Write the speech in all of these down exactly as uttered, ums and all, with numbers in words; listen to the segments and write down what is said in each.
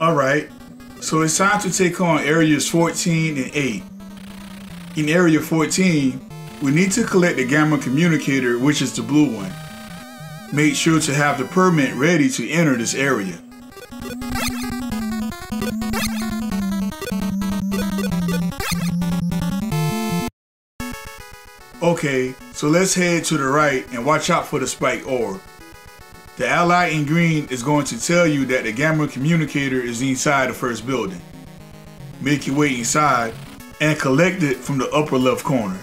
Alright, so it's time to take on areas fourteen and eight. In area fourteen, we need to collect the Gamma Communicator, which is the blue one. Make sure to have the permit ready to enter this area. Okay, so let's head to the right and watch out for the spike orb. The ally in green is going to tell you that the Gamma Communicator is inside the first building. Make your way inside and collect it from the upper left corner.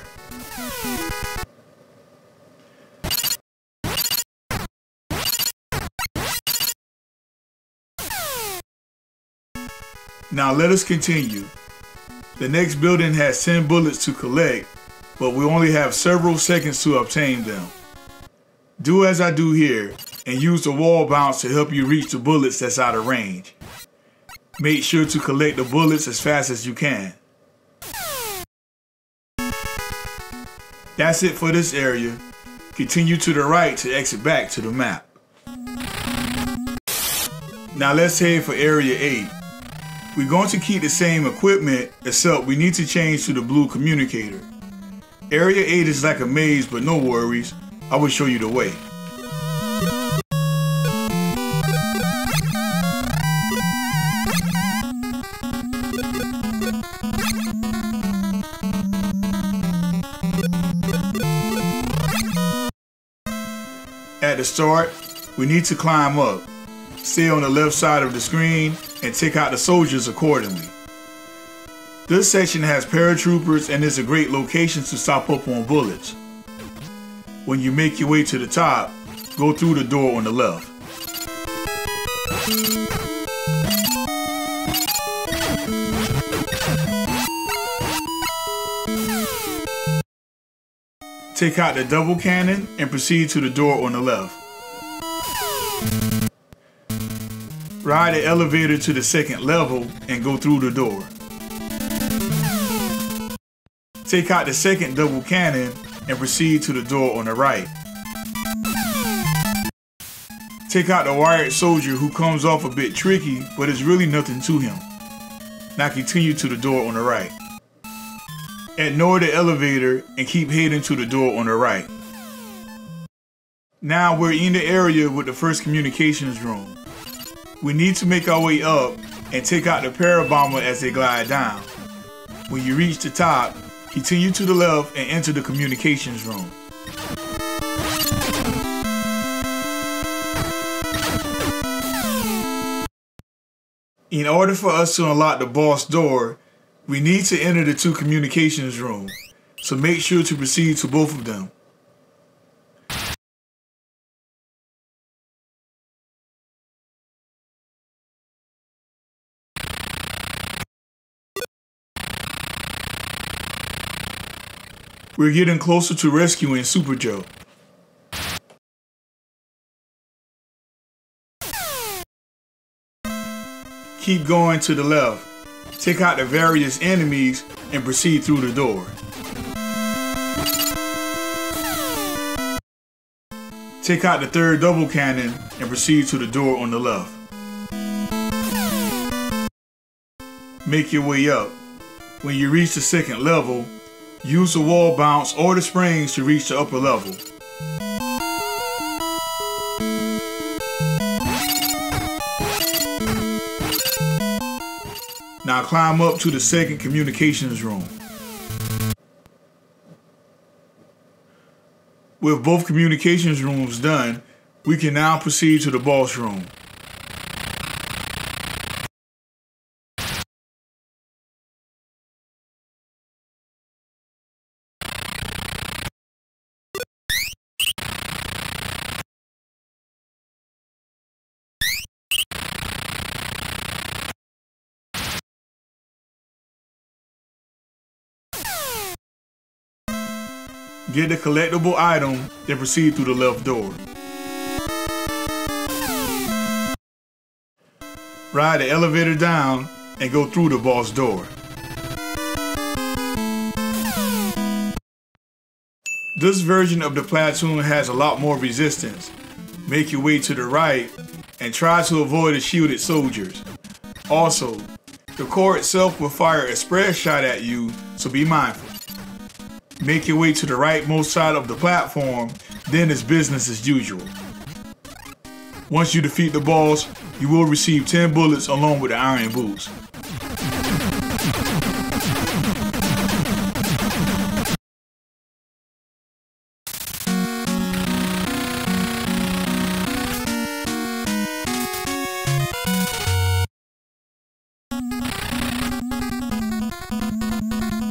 Now let us continue. The next building has ten bullets to collect, but we only have several seconds to obtain them. Do as I do here, and use the wall bounce to help you reach the bullets that's out of range. Make sure to collect the bullets as fast as you can. That's it for this area. Continue to the right to exit back to the map. Now let's head for area eight. We're going to keep the same equipment, except we need to change to the blue communicator. Area eight is like a maze, but no worries. I will show you the way. At the start, we need to climb up. Stay on the left side of the screen and take out the soldiers accordingly. This section has paratroopers and is a great location to stop up on bullets. When you make your way to the top, go through the door on the left. Take out the double cannon and proceed to the door on the left. Ride the elevator to the second level and go through the door. Take out the second double cannon and proceed to the door on the right. Take out the wired soldier who comes off a bit tricky, but it's really nothing to him. Now continue to the door on the right. Ignore the elevator and keep heading to the door on the right. Now we're in the area with the first communications room. We need to make our way up and take out the Parabomber as they glide down. When you reach the top, continue to the left and enter the communications room. In order for us to unlock the boss door, we need to enter the two communications rooms, so make sure to proceed to both of them. We're getting closer to rescuing Super Joe. Keep going to the left. Take out the various enemies and proceed through the door. Take out the third double cannon and proceed to the door on the left. Make your way up. When you reach the second level, use the wall bounce or the springs to reach the upper level. Now climb up to the second communications room. With both communications rooms done, we can now proceed to the boss room. Get the collectible item, then proceed through the left door. Ride the elevator down and go through the boss door. This version of the platoon has a lot more resistance. Make your way to the right and try to avoid the shielded soldiers. Also, the core itself will fire a spread shot at you, so be mindful. Make your way to the rightmost side of the platform, then it's business as usual. Once you defeat the boss, you will receive ten bullets along with the iron boots.